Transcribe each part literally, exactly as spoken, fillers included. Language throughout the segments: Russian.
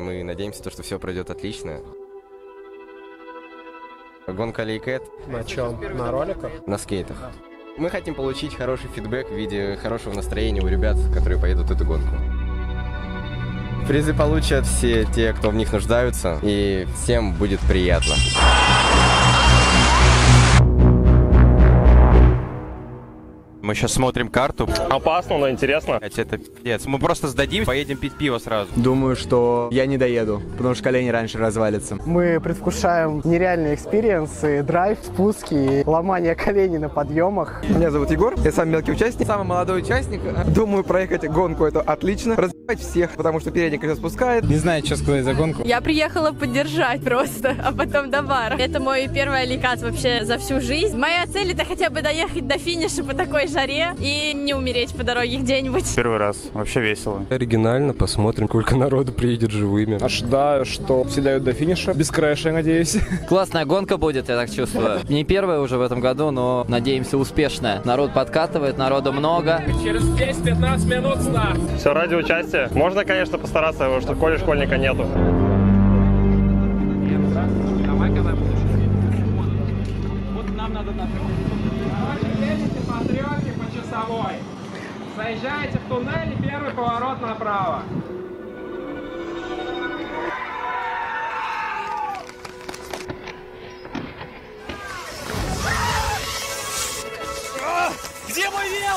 Мы надеемся, что все пройдет отлично. Гонка Алейкэт. На чем? На роликах? На скейтах. Мы хотим получить хороший фидбэк в виде хорошего настроения у ребят, которые поедут в эту гонку. Призы получат все те, кто в них нуждаются, и всем будет приятно. Мы сейчас смотрим карту. Опасно, но интересно. Это пиздец. Мы просто сдадим, поедем пить пиво сразу. Думаю, что я не доеду, потому что колени раньше развалятся. Мы предвкушаем нереальные экспириенсы, драйв, спуски, ломание коленей на подъемах. Меня зовут Егор, я самый мелкий участник, самый молодой участник. Думаю, проехать гонку это отлично. Разбивать всех, потому что передник сейчас спускает. Не знаю, что сказать за гонку. Я приехала поддержать просто, а потом до бара. Это мой первый Алейкэт вообще за всю жизнь. Моя цель это хотя бы доехать до финиша по такой жаре и не умереть по дороге где-нибудь. Первый раз. Вообще весело. Оригинально. Посмотрим, сколько народу приедет живыми. Ожидаю, что все дают до финиша. Без крэша, надеюсь. Классная гонка будет, я так чувствую. Не первая уже в этом году, но, надеемся, успешная. Народ подкатывает, народу много. Через десять-пятнадцать минут сна. Все ради участия. Можно, конечно, постараться, потому что в школе школьника нету. Вот нам надо на часовой. Заезжайте в туннель и первый поворот направо. А, где мой вел?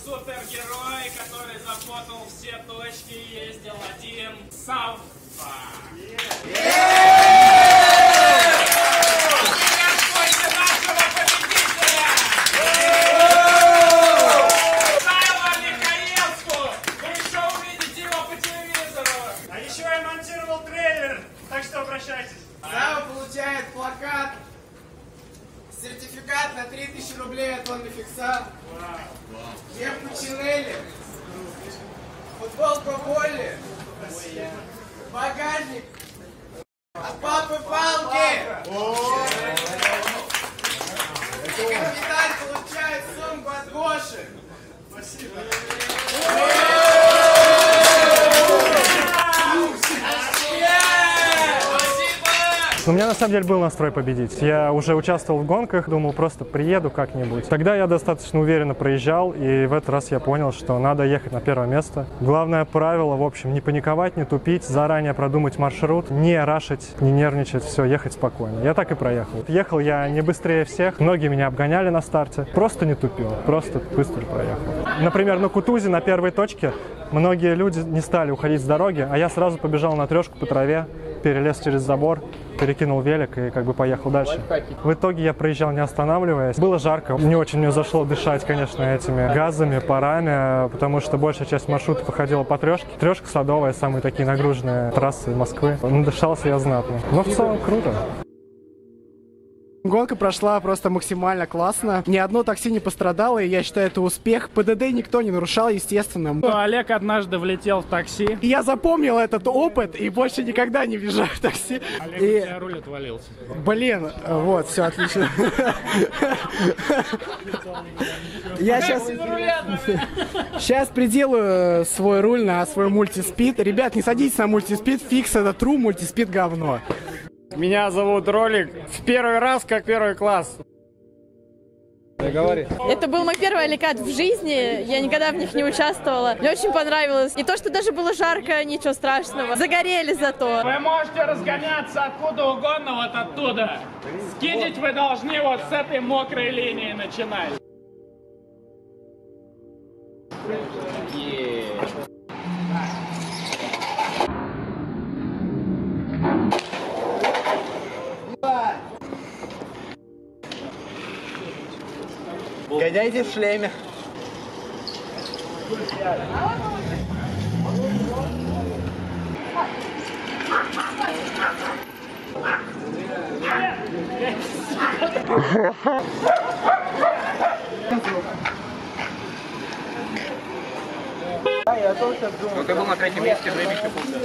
Супергерой, который запутал все точки, ездил один. Савва. Yeah. Yeah. Приветствуйте нашего победителя! Yeah. Савва Михаиловку! Вы еще увидите его по телевизору! А еще я монтировал трейлер, так что обращайтесь. Савва получает плакат. Сертификат на три тысячи рублей от Вани Фикса. Девку чинели. Футболку Волли. Багажник. От папы палки. Капитан получает сумку от Гоши. Спасибо. У меня на самом деле был настрой победить. Я уже участвовал в гонках, думал, просто приеду как-нибудь. Тогда я достаточно уверенно проезжал, и в этот раз я понял, что надо ехать на первое место. Главное правило, в общем, не паниковать, не тупить, заранее продумать маршрут, не рашить, не нервничать, все, ехать спокойно. Я так и проехал. Ехал я не быстрее всех, многие меня обгоняли на старте. Просто не тупил, просто быстро проехал. Например, на Кутузе, на первой точке, многие люди не стали уходить с дороги, а я сразу побежал на трешку по траве, перелез через забор, перекинул велик и как бы поехал дальше. В итоге я проезжал не останавливаясь. Было жарко, не очень мне зашло дышать, конечно, этими газами, парами, потому что большая часть маршрута походила по трешке. Трешка Садовая, самые такие нагруженные трассы Москвы. Надышался я знатно. Но в целом круто. Гонка прошла просто максимально классно. Ни одно такси не пострадало, и я считаю, это успех. ПДД никто не нарушал, естественно. Ну, Олег однажды влетел в такси. И я запомнил этот опыт, и больше никогда не въезжаю в такси. Олег, и... у тебя руль отвалился. Блин, вот, все отлично. Я сейчас... Сейчас приделаю свой руль на свой мультиспид. Ребят, не садитесь на мультиспид. Фикс это true, мультиспид говно. Меня зовут Ролик. В первый раз, как первый класс. Это был мой первый Алейкэт в жизни. Я никогда в них не участвовала. Мне очень понравилось. И то, что даже было жарко, ничего страшного. Загорели зато. Вы можете разгоняться откуда угодно, вот оттуда. Скидить вы должны вот с этой мокрой линии начинать. Гоняйте в шлеме. Ну ты был на третьем месте, заебись на пункте.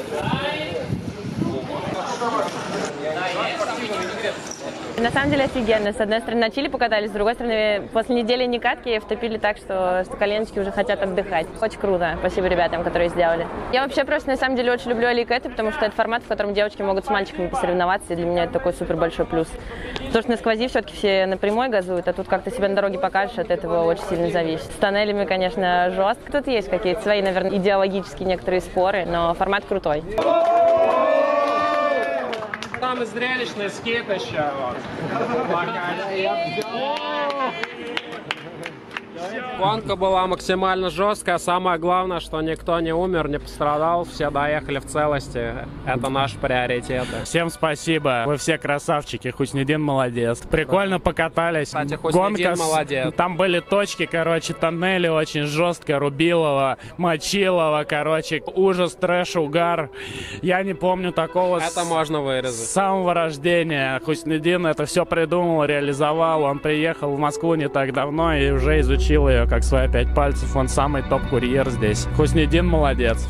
На самом деле офигенно. С одной стороны на чили покатались, с другой стороны после недели некатки втопили так, что, что коленочки уже хотят отдыхать. Очень круто. Спасибо ребятам, которые сделали. Я вообще просто на самом деле очень люблю Алейкэты, потому что это формат, в котором девочки могут с мальчиками посоревноваться, и для меня это такой супер большой плюс. Потому что на сквозь все-таки все напрямую газуют, а тут как-то себя на дороге покажешь, от этого очень сильно зависит. С тоннелями, конечно, жестко. Тут есть какие-то свои, наверное, идеологические некоторые споры, но формат крутой. Там и зрелищный скейт еще. Гонка была максимально жесткая. Самое главное, что никто не умер, не пострадал. Все доехали в целости. Это наши приоритеты. Всем спасибо. Вы все красавчики. Хуснидин молодец. Прикольно покатались. Кстати, Хуснидин гонка молодец. Там были точки, короче, тоннели очень жестко. Рубилово, мочилово, короче. Ужас, трэш, угар. Я не помню такого. Это с... можно вырезать. С самого рождения. Хуснидин это все придумал, реализовал. Он приехал в Москву не так давно и уже изучил ее как свои пять пальцев. Он самый топ-курьер здесь. Хуснидин молодец.